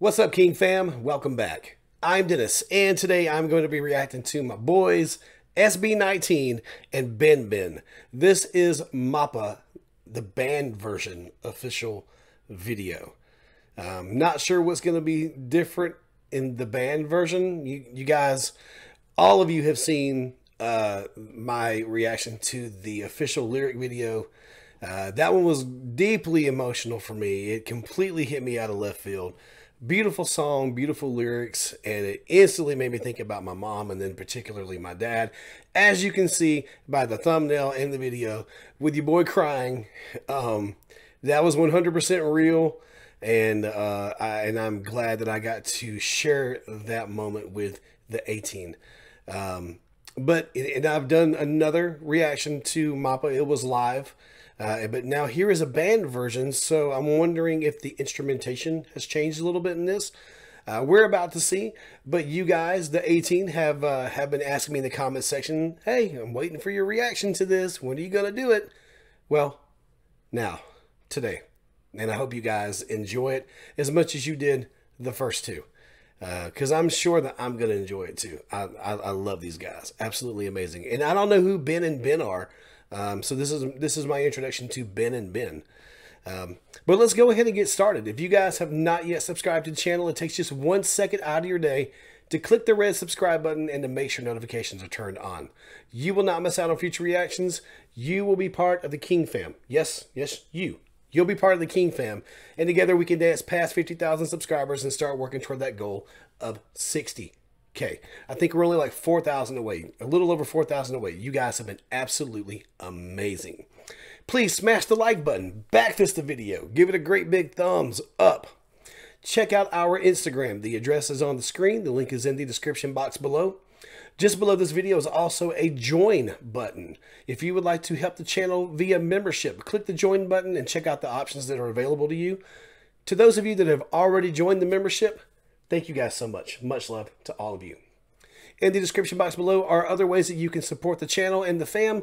What's up, King Fam? Welcome back. I'm Dennis, and today I'm going to be reacting to my boys, SB19 and Ben&Ben. This is MAPA, the band version official video. Not sure what's going to be different in the band version. You guys, all of you have seen my reaction to the official lyric video. That one was deeply emotional for me. It completely hit me out of left field. Beautiful song, beautiful lyrics, and it instantly made me think about my mom and then particularly my dad, as you can see by the thumbnail in the video with your boy crying. That was 100% real, and I'm glad that I got to share that moment with the A-Team. And I've done another reaction to MAPA. It was live. But now here is a band version, so I'm wondering if the instrumentation has changed a little bit in this. We're about to see, but you guys, the A-Team, have been asking me in the comment section, hey, I'm waiting for your reaction to this. When are you going to do it? Well, now, today. And I hope you guys enjoy it as much as you did the first two. Because I'm sure that I'm going to enjoy it too. I love these guys. Absolutely amazing. And I don't know who Ben and Ben are. So this is my introduction to Ben&Ben. But let's go ahead and get started. If you guys have not yet subscribed to the channel, it takes just 1 second out of your day to click the red subscribe button and to make sure notifications are turned on. You will not miss out on future reactions. You will be part of the King Fam. Yes, yes, you. You'll be part of the King Fam. And together we can dance past 50,000 subscribers and start working toward that goal of 60. Okay, I think we're only like 4,000 away, a little over 4,000 away. You guys have been absolutely amazing. Please smash the like button, back this the video, give it a great big thumbs up. Check out our Instagram. The address is on the screen. The link is in the description box below. Just below this video is also a join button. If you would like to help the channel via membership, click the join button and check out the options that are available to you. To those of you that have already joined the membership, thank you guys so much. Much love to all of you. In the description box below are other ways that you can support the channel and the fam.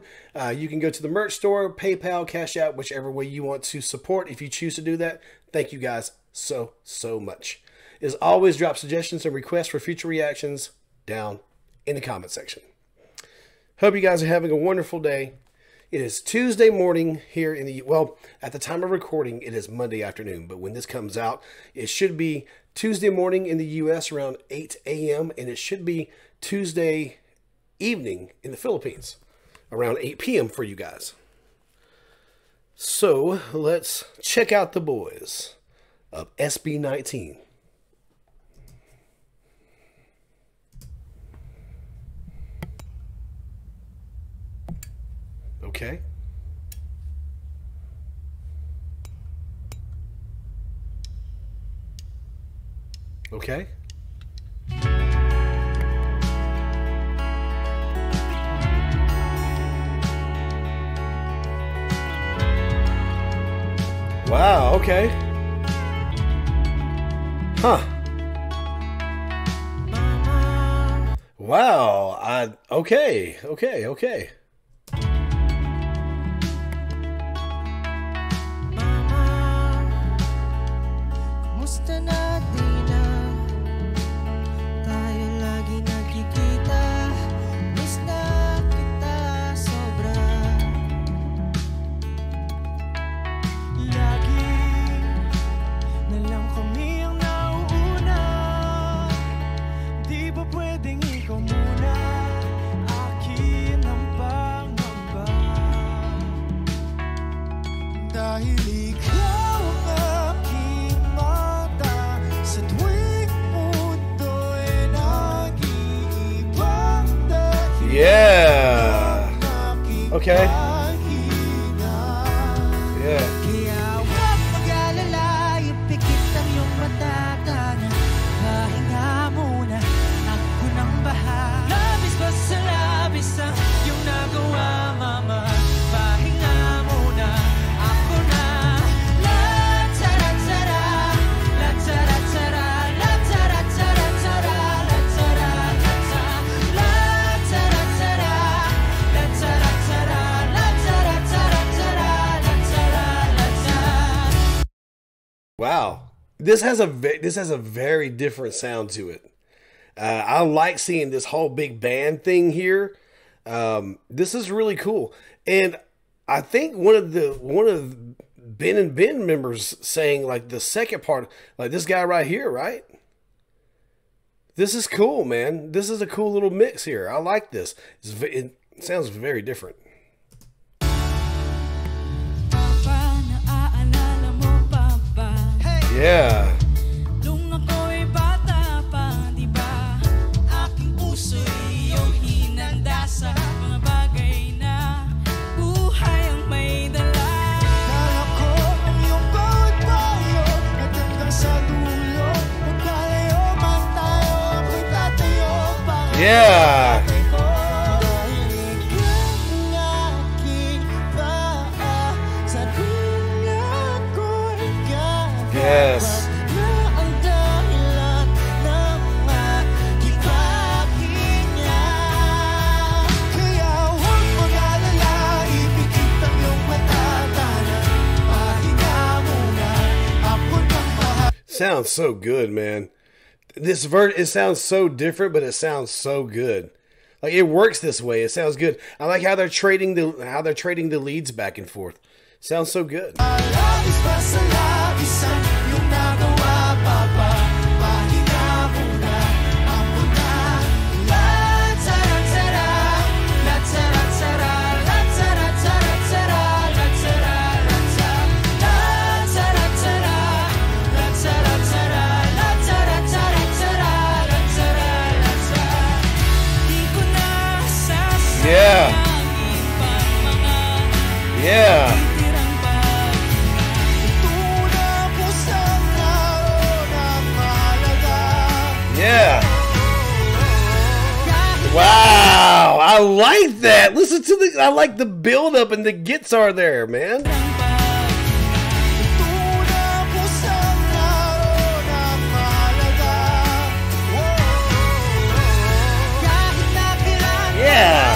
You can go to the merch store, PayPal, Cash App, whichever way you want to support if you choose to do that. Thank you guys so, so much. As always, drop suggestions and requests for future reactions down in the comment section. Hope you guys are having a wonderful day. It is Tuesday morning here in the, well, at the time of recording, it is Monday afternoon, but when this comes out, it should be Tuesday morning in the U.S. around 8 a.m. and it should be Tuesday evening in the Philippines around 8 p.m. for you guys. So let's check out the boys of SB19. Okay. Okay. Wow, okay. Huh. Wow, okay. Yeah. Okay. Yeah. this has a very different sound to it. I like seeing this whole big band thing here. This is really cool, and I think one of Ben&Ben members saying, like, the second part, like this guy right here, right? This is cool, man. This is a cool little mix here. I like this. It sounds very different. Yeah. Yeah. Yes. Sounds so good, man. This vert, it sounds so different, but it sounds so good. Like, it works this way. It sounds good. I like how they're trading the leads back and forth. Sounds so good. Yeah. Yeah. Yeah. Wow. I like that. Listen to the, I like the build up and the guitar there, man. Yeah.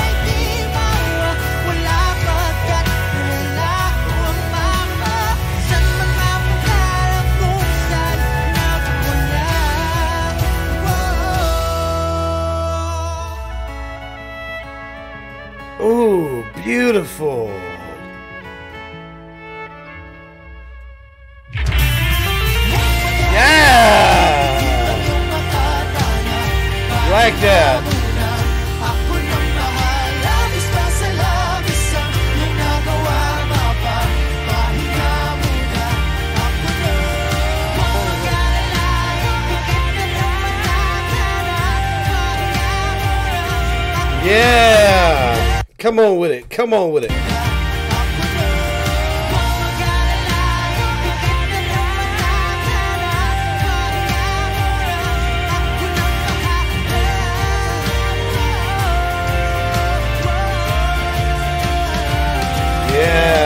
Ooh, beautiful. Yeah! Like that. Yeah! Come on with it. Come on with it. Yeah.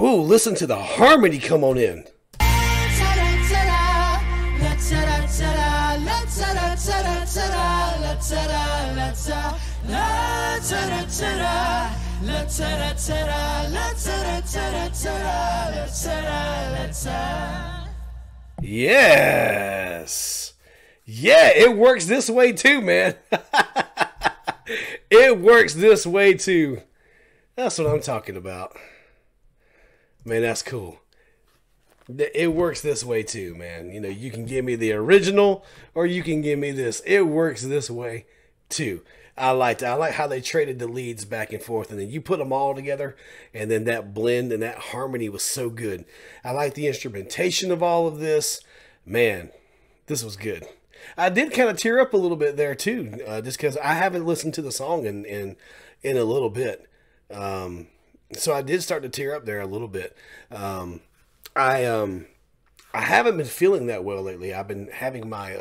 Ooh, listen to the harmony come on in. Yes. Yeah, it works this way too, man. It works this way too. That's what I'm talking about. Man, that's cool. It works this way too, man. You know, you can give me the original or you can give me this. It works this way too. I liked it. I like how they traded the leads back and forth, and then you put them all together, and then that blend and that harmony was so good. I like the instrumentation of all of this. Man, this was good. I did kind of tear up a little bit there too, just because I haven't listened to the song in a little bit. So I did start to tear up there a little bit. I haven't been feeling that well lately. I've been having my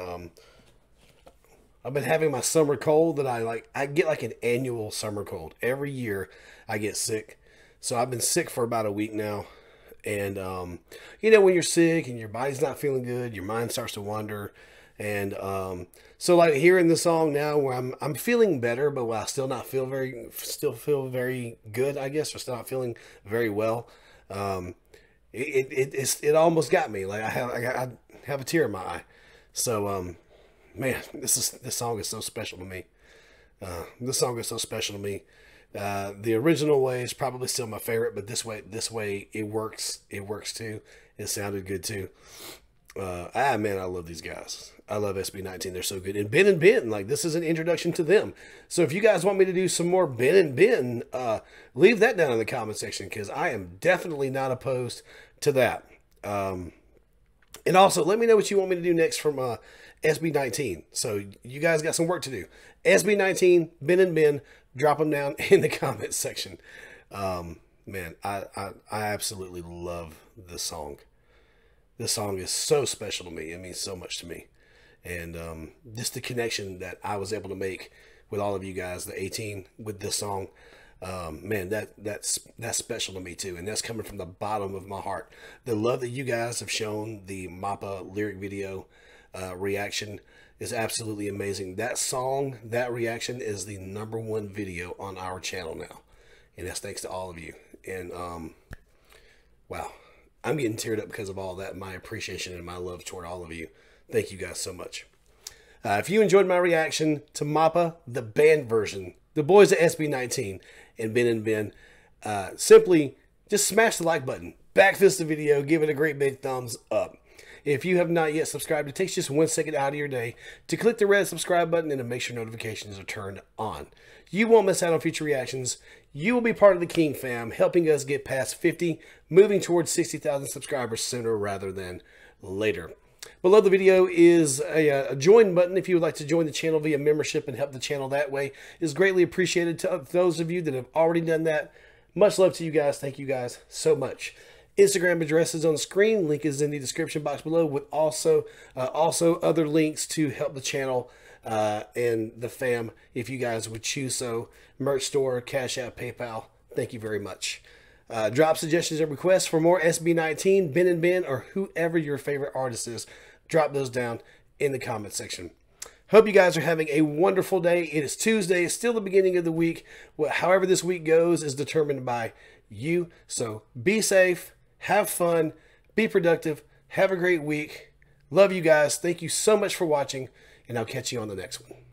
I've been having my summer cold that I get like an annual summer cold. Every year I get sick. So I've been sick for about a week now. And, you know, when you're sick and your body's not feeling good, your mind starts to wander. And, so like hearing the song now where I'm feeling better, but I still not feel very, still feel very good, I guess, or still not feeling very well. It almost got me. Like I have a tear in my eye. So, man, this song is so special to me. This song is so special to me. The original way is probably still my favorite, but this way it works. It works too. It sounded good too. Man, I love these guys. I love SB19. They're so good. And Ben&Ben, like, this is an introduction to them. So if you guys want me to do some more Ben&Ben, leave that down in the comment section, because I am definitely not opposed to that. And also, let me know what you want me to do next from SB19. So you guys got some work to do. SB19, Ben&Ben, drop them down in the comment section. Man, I absolutely love this song. This song is so special to me. It means so much to me. And just the connection that I was able to make with all of you guys, the A-Team, with this song. Man, that's special to me too, and that's coming from the bottom of my heart. The love that you guys have shown the MAPA lyric video reaction is absolutely amazing. That song, that reaction, is the #1 video on our channel now, and that's thanks to all of you. And wow, I'm getting teared up because of all that, my appreciation and my love toward all of you. Thank you guys so much. If you enjoyed my reaction to MAPA, the band version, the boys at SB19 and Ben&Ben, simply just smash the like button, backfist the video, give it a great big thumbs up. If you have not yet subscribed, it takes just 1 second out of your day to click the red subscribe button and to make sure notifications are turned on. You won't miss out on future reactions. You will be part of the King fam, helping us get past 50, moving towards 60,000 subscribers sooner rather than later. Below the video is a join button. If you would like to join the channel via membership and help the channel that way, is greatly appreciated. To those of you that have already done that, much love to you guys. Thank you guys so much. Instagram address is on screen. Link is in the description box below, with also other links to help the channel and the fam if you guys would choose so. Merch store, Cash App, PayPal. Thank you very much. Drop suggestions and requests for more SB19, Ben&Ben, or whoever your favorite artist is. Drop those down in the comment section. Hope you guys are having a wonderful day. It is Tuesday. It's still the beginning of the week. However this week goes is determined by you. So be safe, have fun, be productive, have a great week. Love you guys. Thank you so much for watching, and I'll catch you on the next one.